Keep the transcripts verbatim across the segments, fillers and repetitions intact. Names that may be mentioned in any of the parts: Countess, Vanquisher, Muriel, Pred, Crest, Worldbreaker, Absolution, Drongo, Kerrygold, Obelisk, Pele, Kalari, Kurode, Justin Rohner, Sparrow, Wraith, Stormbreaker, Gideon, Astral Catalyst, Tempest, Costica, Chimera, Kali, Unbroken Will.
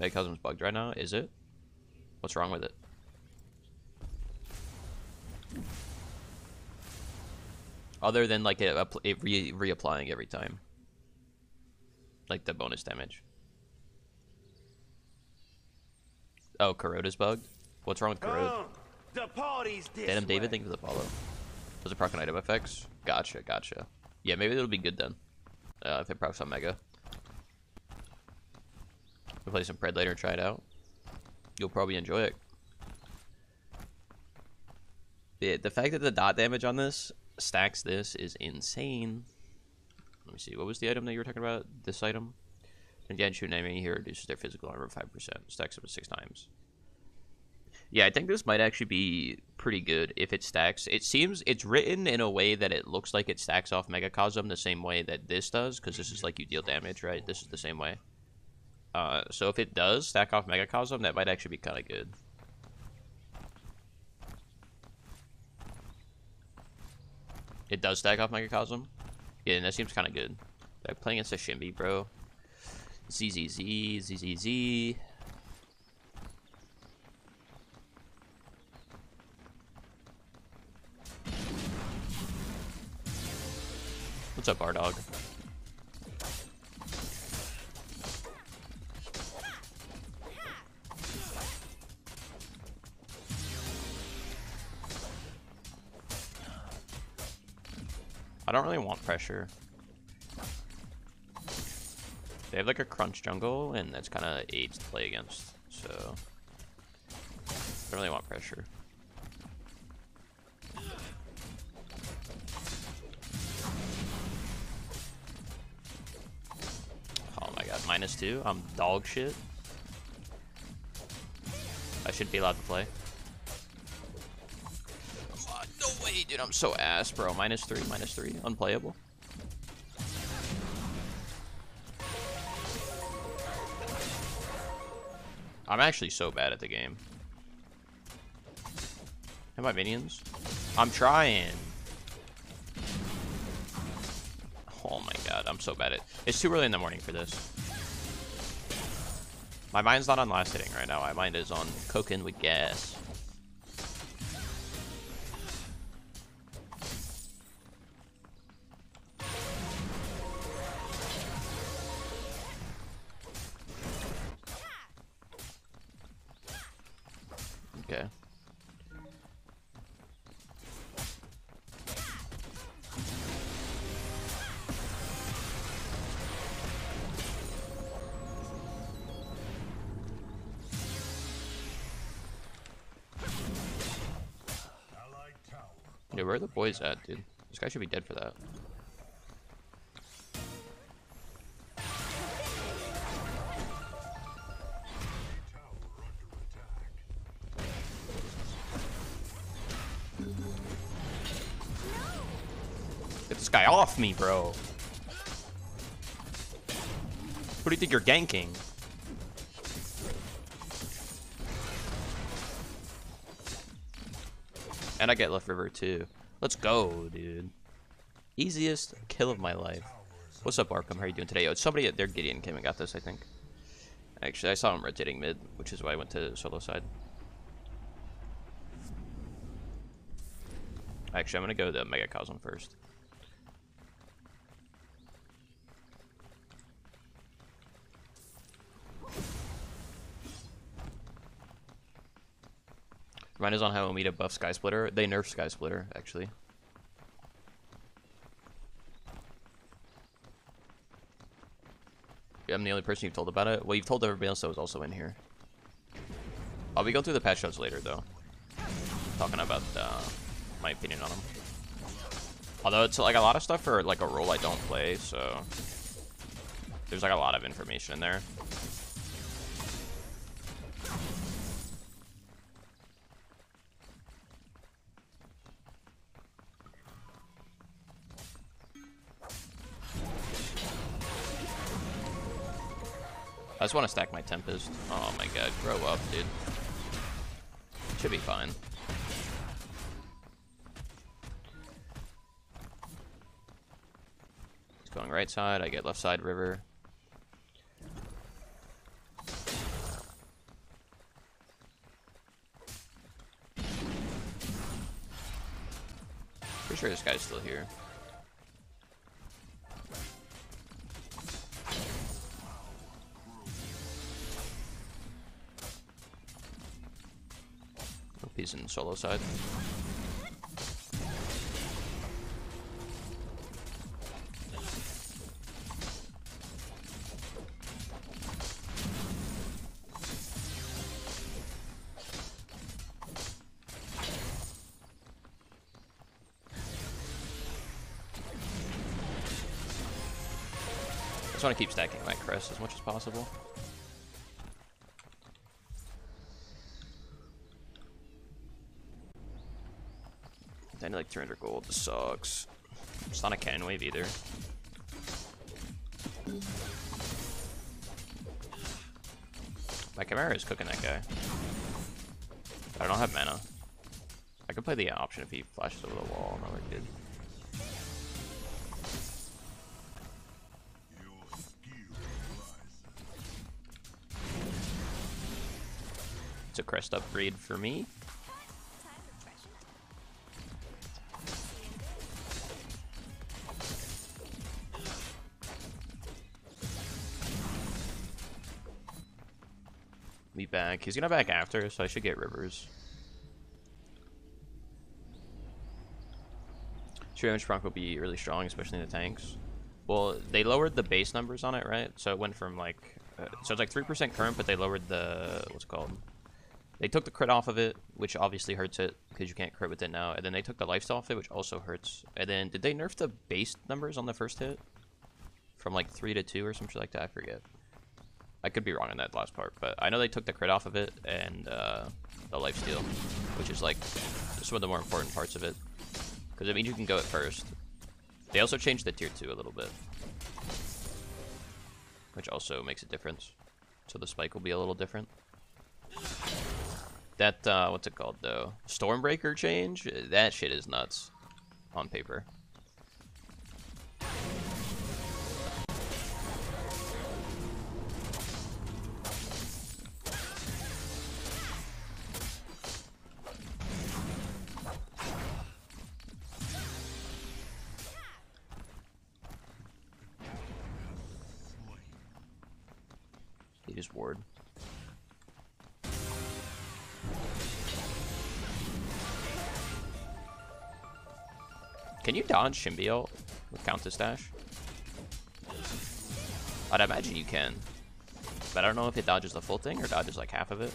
Megacosm's bugged right now, is it? What's wrong with it? Other than like it, it re reapplying every time. Like the bonus damage. Oh, Kurode is bugged? What's wrong with Kurode? Damn, David, thank you for the follow. Those are proc and item effects? Gotcha, gotcha. Yeah, maybe it'll be good then. Uh, if it procs on Mega. We'll play some Pred later and try it out. You'll probably enjoy it. The, the fact that the dot damage on this stacks this is insane. Let me see, what was the item that you were talking about? This item? Again, shoot an enemy here reduces their physical armor five percent. Stacks up to six times. Yeah, I think this might actually be pretty good if it stacks. It seems it's written in a way that it looks like it stacks off Megacosm the same way that this does, because this is like you deal damage, right? This is the same way. Uh, so if it does stack off Megacosm, that might actually be kind of good. It does stack off Megacosm? Yeah, and that seems kind of good. Like playing against a Shimbi, bro. Z Z Z, Z Z Z. What's up, Bardog? I don't really want pressure. They have like a crunch jungle, and that's kind of aids to play against, so I don't really want pressure. Oh my god, minus two? I'm dog shit. I should be allowed to play. Dude, I'm so ass, bro. Minus three, minus three. Unplayable. I'm actually so bad at the game. Have my minions? I'm trying. Oh my god, I'm so bad at it. It's too early in the morning for this. My mind's not on last hitting right now. My mind is on cooking with gas. Where are the boys at, dude? This guy should be dead for that. Get this guy off me, bro. What do you think you're ganking? And I get left river too. Let's go, dude. Easiest kill of my life. What's up, Arkham? How are you doing today? Yo, somebody at their Gideon came and got this, I think. Actually, I saw him rotating mid, which is why I went to solo side. Actually, I'm gonna go to the Megacosm first. Mine is on how Omida buffs Sky Splitter. They nerfed Sky Splitter, actually. Yeah, I'm the only person you've told about it. Well, you've told everybody else that was also in here. I'll be going through the patch notes later, though. Talking about uh, my opinion on them. Although it's like a lot of stuff for like a role I don't play, so there's like a lot of information in there. I just want to stack my Tempest. Oh my god, grow up, dude. Should be fine. It's going right side, I get left side river. Pretty sure this guy's still here. Hope he's in the solo side. I just want to keep stacking my crest as much as possible. I need like three hundred gold. This sucks. I'm just not a cannon wave either. My Chimera is cooking that guy. But I don't have mana. I could play the option if he flashes over the wall. No, I did. A crest upgrade for me. Me back. He's gonna back after, so I should get rivers. True damage proc will be really strong, especially in the tanks. Well, they lowered the base numbers on it, right? So it went from like, uh, so it's like three percent current, but they lowered the what's it called. They took the crit off of it, which obviously hurts it, because you can't crit with it now. And then they took the lifesteal off it, which also hurts. And then, did they nerf the base numbers on the first hit? From like three to two or some shit like that, I forget. I could be wrong on that last part, but I know they took the crit off of it and uh, the lifesteal, which is like some of the more important parts of it. Because it means you can go at first. They also changed the tier two a little bit, which also makes a difference. So the spike will be a little different. That, uh, what's it called, though? Stormbreaker change? That shit is nuts. On paper. He just ward. Can you dodge Shimbi ult with Countess dash? I'd imagine you can. But I don't know if it dodges the full thing or dodges like half of it.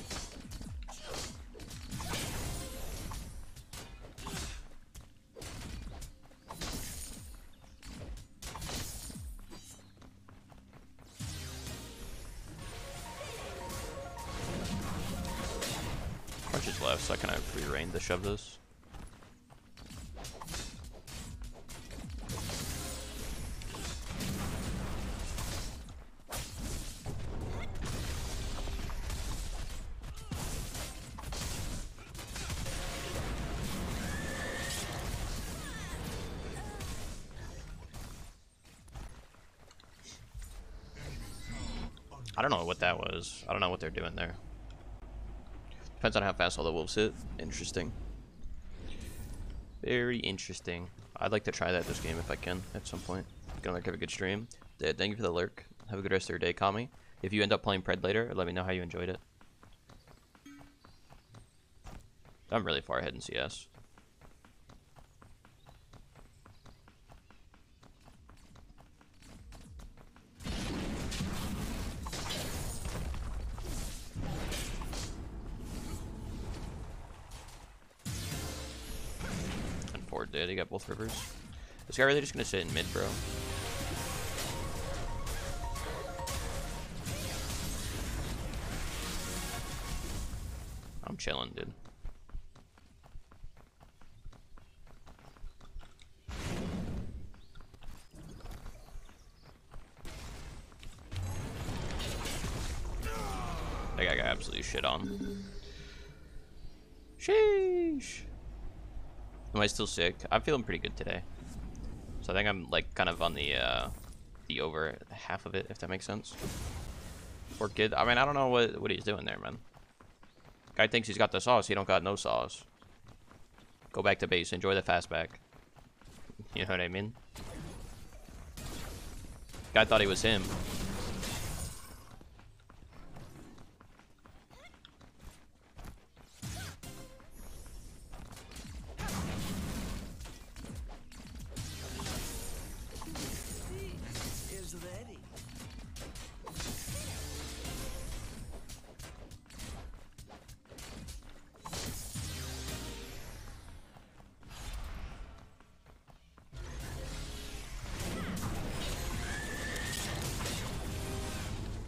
Crunch is left, so I kind of free reign to shove this. I don't know what that was. I don't know what they're doing there. Depends on how fast all the wolves hit. Interesting. Very interesting. I'd like to try that this game if I can at some point. Gonna like have a good stream. Dad, thank you for the lurk. Have a good rest of your day, Kami. If you end up playing Pred later, let me know how you enjoyed it. I'm really far ahead in C S. Dude, he got both rivers. This guy really just gonna sit in mid, bro. I'm chilling, dude. That guy got absolutely shit on. Sheesh. Am I still sick? I'm feeling pretty good today. So I think I'm like kind of on the uh, the over half of it, if that makes sense. Poor kid. I mean, I don't know what, what he's doing there, man. Guy thinks he's got the sauce. He don't got no sauce. Go back to base. Enjoy the fastback. You know what I mean? Guy thought he was him.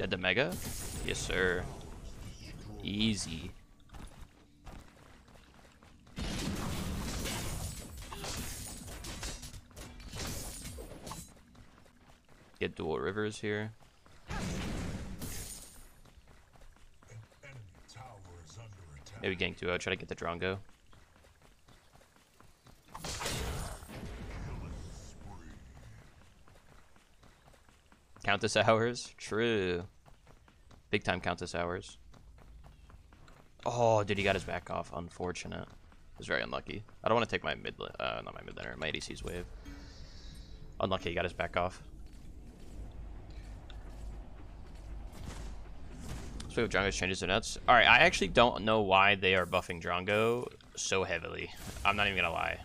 The mega? Yes, sir. Easy. Get dual rivers here. Maybe gank duo. Try to get the Drongo. Countess hours? True. Big time Countess hours. Oh, dude, he got his back off. Unfortunate. It was very unlucky. I don't want to take my mid, uh, not my mid laner, my A D C's wave. Unlucky, he got his back off. So we have Drongo's changes to nuts. All right, I actually don't know why they are buffing Drongo so heavily. I'm not even gonna lie.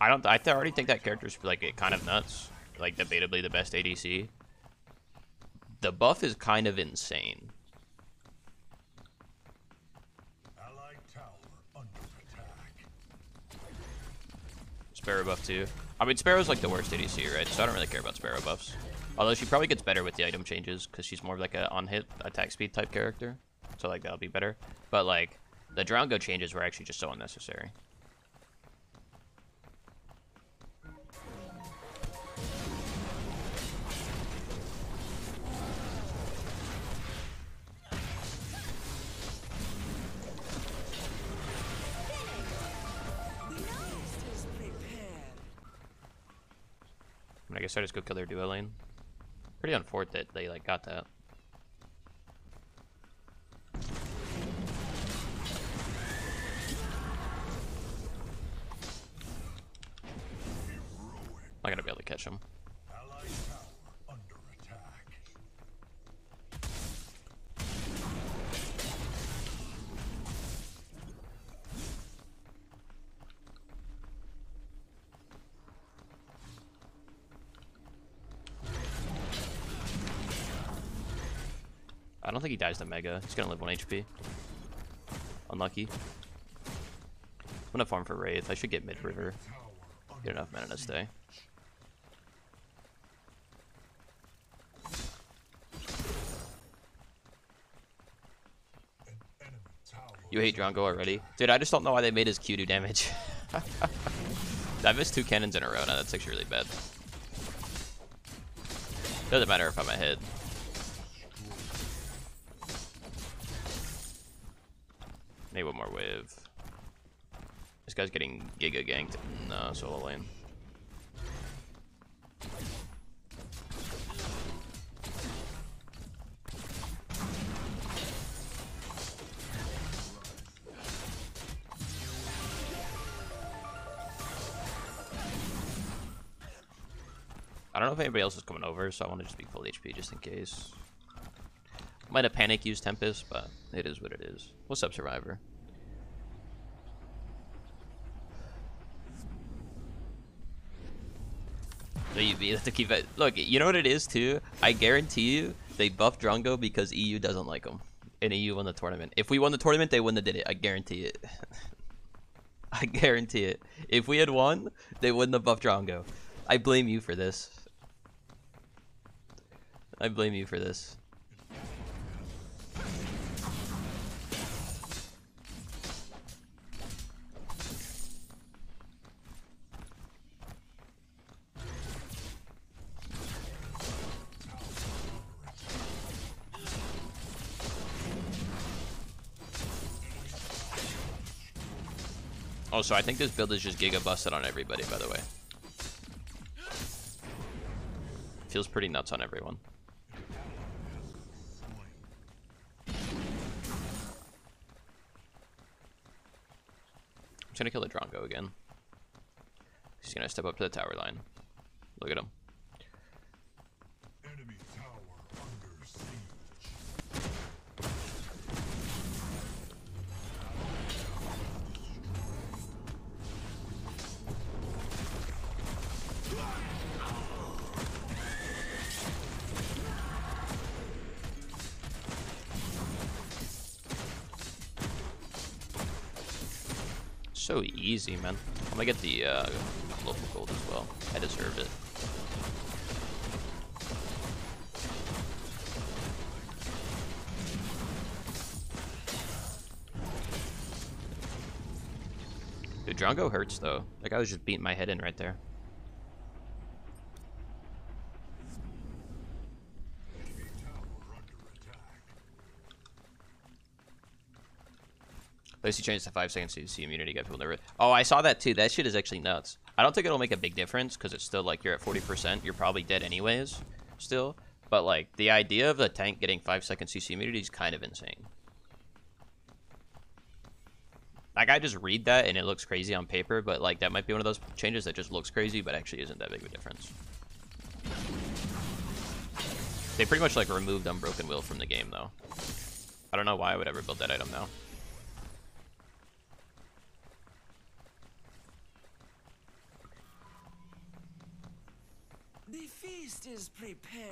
I don't. I th already think that character's like kind of nuts. Like debatably the best A D C. The buff is kind of insane. Allied tower under attack. Sparrow buff too. I mean, Sparrow's like the worst A D C, right? So I don't really care about Sparrow buffs. Although she probably gets better with the item changes because she's more of like a on-hit attack speed type character. So like that'll be better. But like the Drongo changes were actually just so unnecessary. I guess I just go kill their duo lane. Pretty unfortunate that they like got that. Not gonna be able to catch him. I don't think he dies to Mega. He's gonna live one H P. Unlucky. I'm gonna farm for Wraith. I should get mid river. Get enough mana to stay. You hate Drongo already? Dude, I just don't know why they made his Q do damage. I missed two cannons in a row now. That's actually really bad. Doesn't matter if I'm ahead. Need one more wave. This guy's getting giga ganked. No, solo lane. I don't know if anybody else is coming over, so I want to just be full H P just in case. Might have panic used Tempest, but it is what it is. What's up, Survivor? You have to keep it. Look, you know what it is too? I guarantee you they buffed Drongo because E U doesn't like him. And E U won the tournament. If we won the tournament, they wouldn't have did it. I guarantee it. I guarantee it. If we had won, they wouldn't have buffed Drongo. I blame you for this. I blame you for this. Oh, so I think this build is just giga busted on everybody, by the way. Feels pretty nuts on everyone. I'm just gonna kill the Drongo again. He's gonna step up to the tower line. Look at him. Enemy tower under siege. So easy, man. I'm gonna get the uh, local gold as well. I deserve it. Dude, Drongo hurts though. That guy was just beating my head in right there. At least he changed the five seconds to see immunity, got people nervous. Oh, I saw that too. That shit is actually nuts. I don't think it'll make a big difference because it's still like you're at forty percent. You're probably dead anyways still. But like the idea of the tank getting five second C C immunity is kind of insane. Like I just read that and it looks crazy on paper, but like that might be one of those changes that just looks crazy but actually isn't that big of a difference. They pretty much like removed Unbroken Will from the game though. I don't know why I would ever build that item now. The feast is prepared.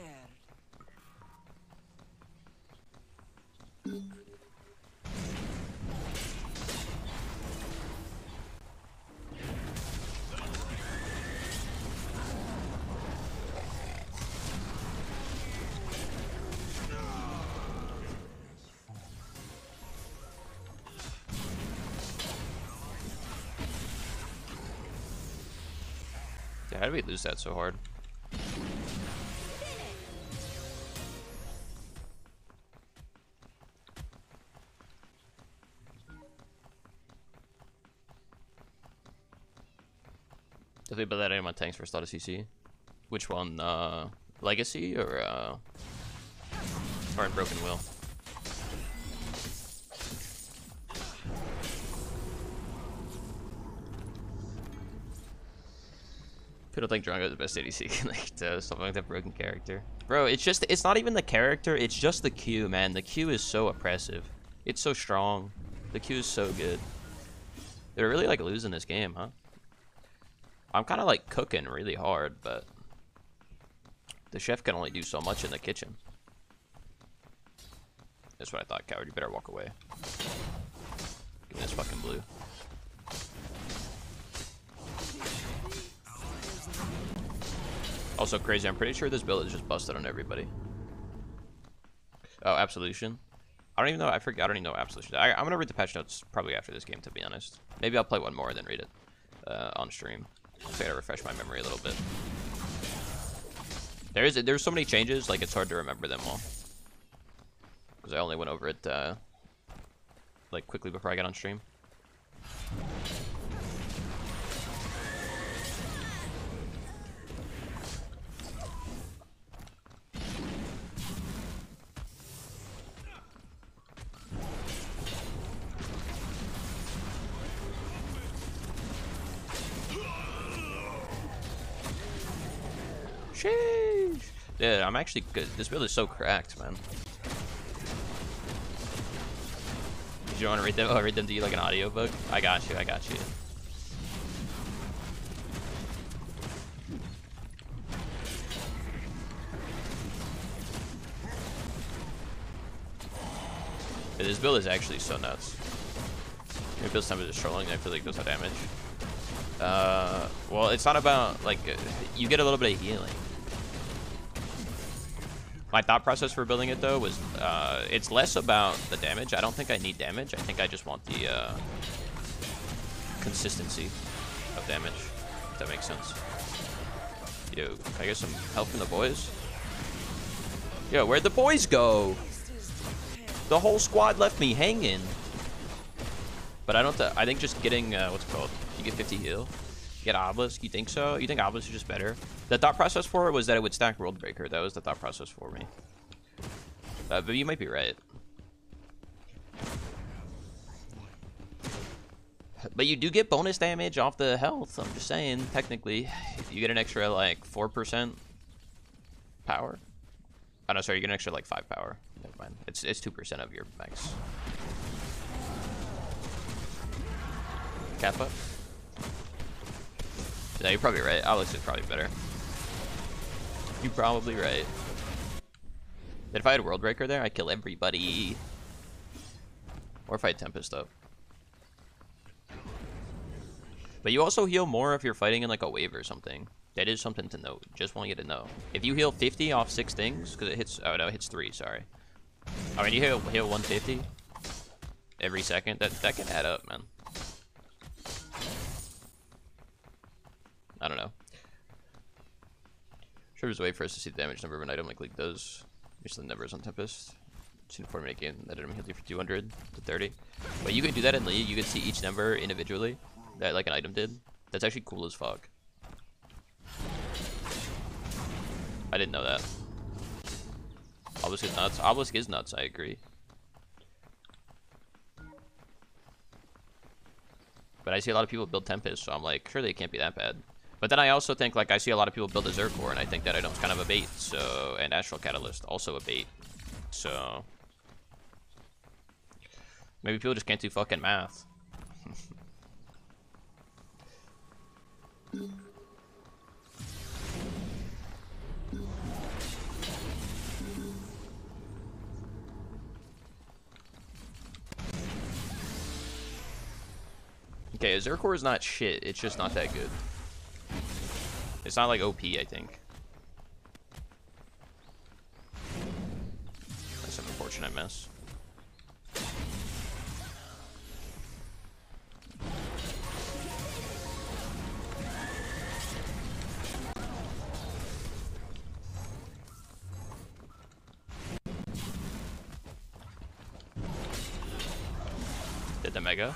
Yeah, how did we lose that so hard? Definitely build that item on tanks first out of C C. Which one? Uh, Legacy or uh, or Unbroken Will? People think Drongo is the best A D C, like uh, something like that broken character. Bro, it's just, it's not even the character, it's just the Q, man. The Q is so oppressive. It's so strong. The Q is so good. They're really like losing this game, huh? I'm kind of like cooking really hard, but the chef can only do so much in the kitchen. That's what I thought, coward. You better walk away. Give me this fucking blue. Also crazy, I'm pretty sure this build is just busted on everybody. Oh, Absolution. I don't even know, I forgot, I don't even know what Absolution is. I, I'm gonna read the patch notes probably after this game, to be honest. Maybe I'll play one more and then read it uh, on stream. So I gotta refresh my memory a little bit. There is there's so many changes, like it's hard to remember them all. Because I only went over it uh, like quickly before I got on stream. Sheesh. Dude, I'm actually good. This build is so cracked, man. Did you want to read them? Oh, read them to you like an audiobook? I got you, I got you. Dude, this build is actually so nuts. Your build time is just trolling, I feel like does no damage. Uh, well, it's not about, like, you get a little bit of healing. My thought process for building it, though, was uh, it's less about the damage. I don't think I need damage. I think I just want the uh, consistency of damage, if that makes sense. Yo, can I get some help from the boys? Yo, where'd the boys go? The whole squad left me hanging. But I don't th I think just getting, uh, what's it called? You get fifty heal. You get Obelisk. You think so? You think Obelisk is just better? The thought process for it was that it would stack Worldbreaker. That was the thought process for me. Uh, but you might be right. But you do get bonus damage off the health. I'm just saying, technically, if you get an extra like four percent power. Oh no, sorry, you get an extra like five power. Never mind. It's it's two percent of your max. Cap up. No, you're probably right. Alex is probably better. You're probably right. That if I had Worldbreaker there, I'd kill everybody. Or if I had Tempest up. But you also heal more if you're fighting in like a wave or something. That is something to note. Just want you to know. If you heal fifty off six things, because it hits. Oh no, it hits three. Sorry. I mean, you heal heal one fifty every second. That that can add up, man. I don't know. Sure, there's a way for us to see the damage number of an item like League does. Just the numbers on Tempest. It's in form again that item heals you for two hundred to thirty. But you can do that in League. You can see each number individually that like an item did. That's actually cool as fuck. I didn't know that. Obelisk is nuts. Obelisk is nuts. I agree. But I see a lot of people build Tempest, so I'm like, sure, they can't be that bad. But then I also think, like, I see a lot of people build a Zerkor, and I think that item's kind of a bait, so... And Astral Catalyst, also a bait. So... Maybe people just can't do fucking math. Okay, a Zerkor is not shit, it's just not that good. It's not like O P, I think. That's an unfortunate mess. Did the Mega?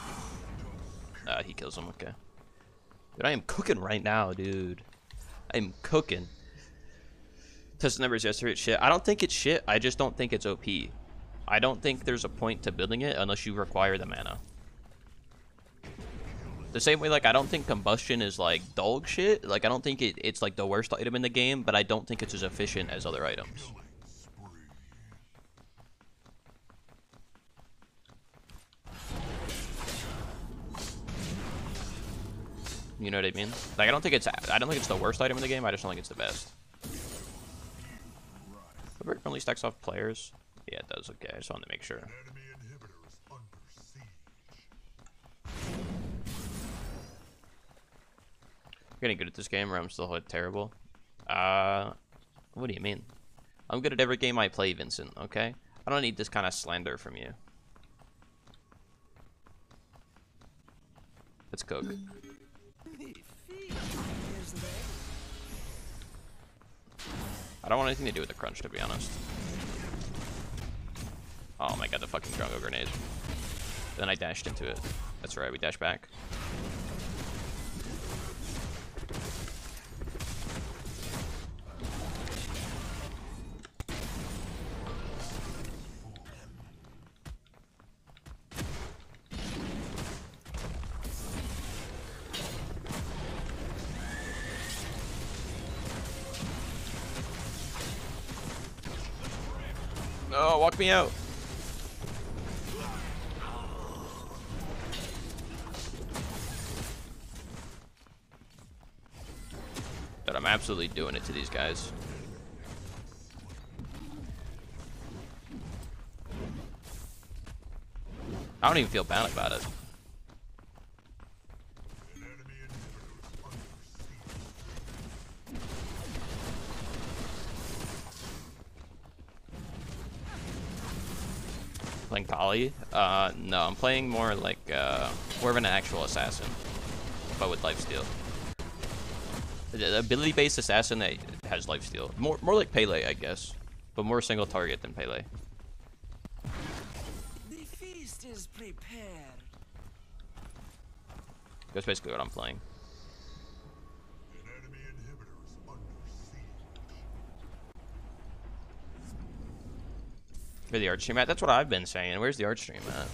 Uh, he kills him, okay. Dude, I am cooking right now, dude. I'm cooking. Test numbers yesterday, it's shit. I don't think it's shit. I just don't think it's O P. I don't think there's a point to building it unless you require the mana. The same way, like, I don't think Combustion is, like, dog shit. Like, I don't think it, it's, like, the worst item in the game, but I don't think it's as efficient as other items. You know what I mean? Like, I don't think it's I don't think it's the worst item in the game. I just don't think it's the best. It only stacks off players. Yeah, it does. Okay, I just wanted to make sure. I'm getting good at this game, or I'm still like, terrible. Uh, what do you mean? I'm good at every game I play, Vincent. Okay, I don't need this kind of slander from you. Let's cook. I don't want anything to do with the crunch, to be honest. Oh my god, the fucking Drongo grenade. Then I dashed into it. That's right, we dashed back. Oh, walk me out. But I'm absolutely doing it to these guys. I don't even feel bad about it. Playing Kali? Uh, no, I'm playing more like, uh, more of an actual assassin, but with lifesteal. The ability-based assassin that has lifesteal. More, more like Pele, I guess, but more single target than Pele. The feast is prepared. That's basically what I'm playing. Where's the art stream at? That's what I've been saying. Where's the art stream at?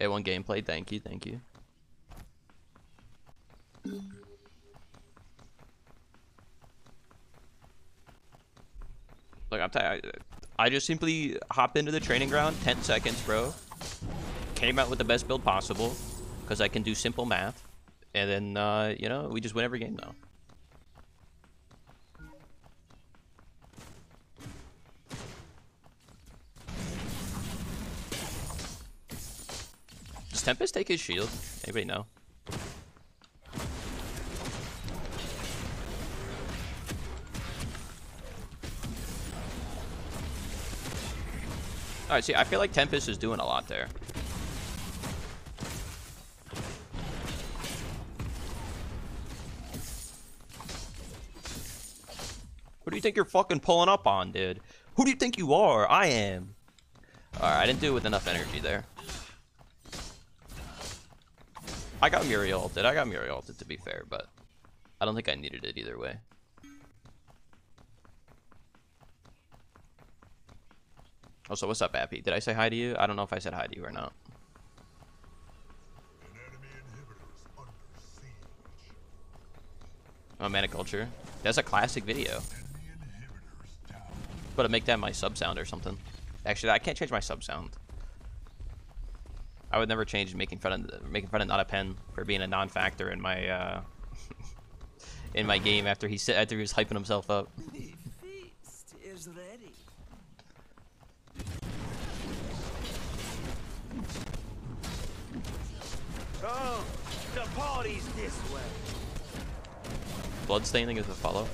A one gameplay, thank you, thank you. Look, I'm tired. I just simply hopped into the training ground, ten seconds, bro. Came out with the best build possible, because I can do simple math. And then, uh, you know, we just win every game now. Does Tempest take his shield? Anybody know? Alright, see, I feel like Tempest is doing a lot there. Who do you think you're fucking pulling up on, dude? Who do you think you are? I am. Alright, I didn't do it with enough energy there. I got Muriel ulted. I got Muriel ulted, to be fair, but I don't think I needed it either way. Also, what's up, Appy? Did I say hi to you? I don't know if I said hi to you or not. Oh, Maniculture. That's a classic video. But I make that my sub sound or something. Actually, I can't change my sub sound. I would never change making fun of making fun of Not a Pen for being a non-factor in my uh, in my game after he after he was hyping himself up. The feast is ready. Oh, the party's this way. Bloodstaining is a follow.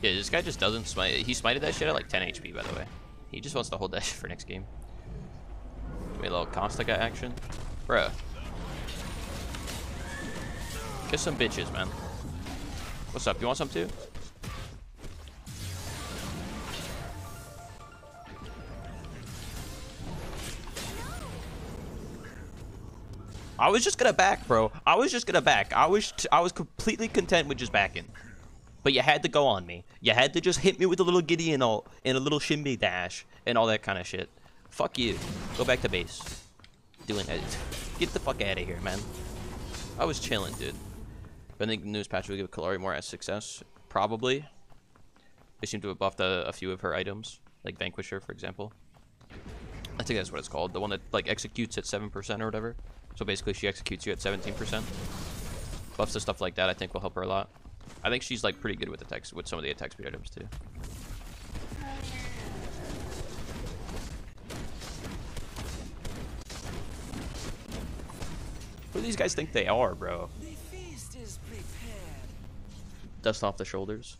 Yeah, this guy just doesn't smite. He smited that shit at like ten H P, by the way. He just wants to hold that shit for next game. Wait, a little Costica action? Bruh. Kiss some bitches, man. What's up? You want some too? I was just gonna back, bro. I was just gonna back. I was t I was completely content with just backing. But you had to go on me. You had to just hit me with a little Gideon ult and a little Shimbi dash and all that kind of shit. Fuck you. Go back to base. Doing it. Get the fuck out of here, man. I was chilling, dude. But I think the news patch will give Kalari more as success. Probably. They seem to have buffed a, a few of her items, like Vanquisher, for example. I think that's what it's called. The one that like executes at seven percent or whatever. So basically she executes you at seventeen percent. Buffs to stuff like that I think will help her a lot. I think she's like pretty good with attacks, with some of the attack speed items too. Who do these guys think they are, bro? The feast is prepared. Dust off the shoulders.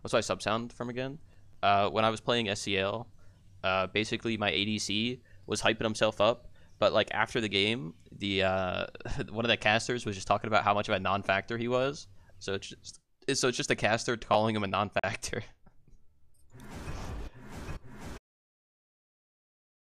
What's my sub sound from again? Uh, when I was playing S C L, uh, basically my A D C was hyping himself up. But like after the game, the uh, one of the casters was just talking about how much of a non-factor he was. So it's just, so it's just a caster calling him a non-factor.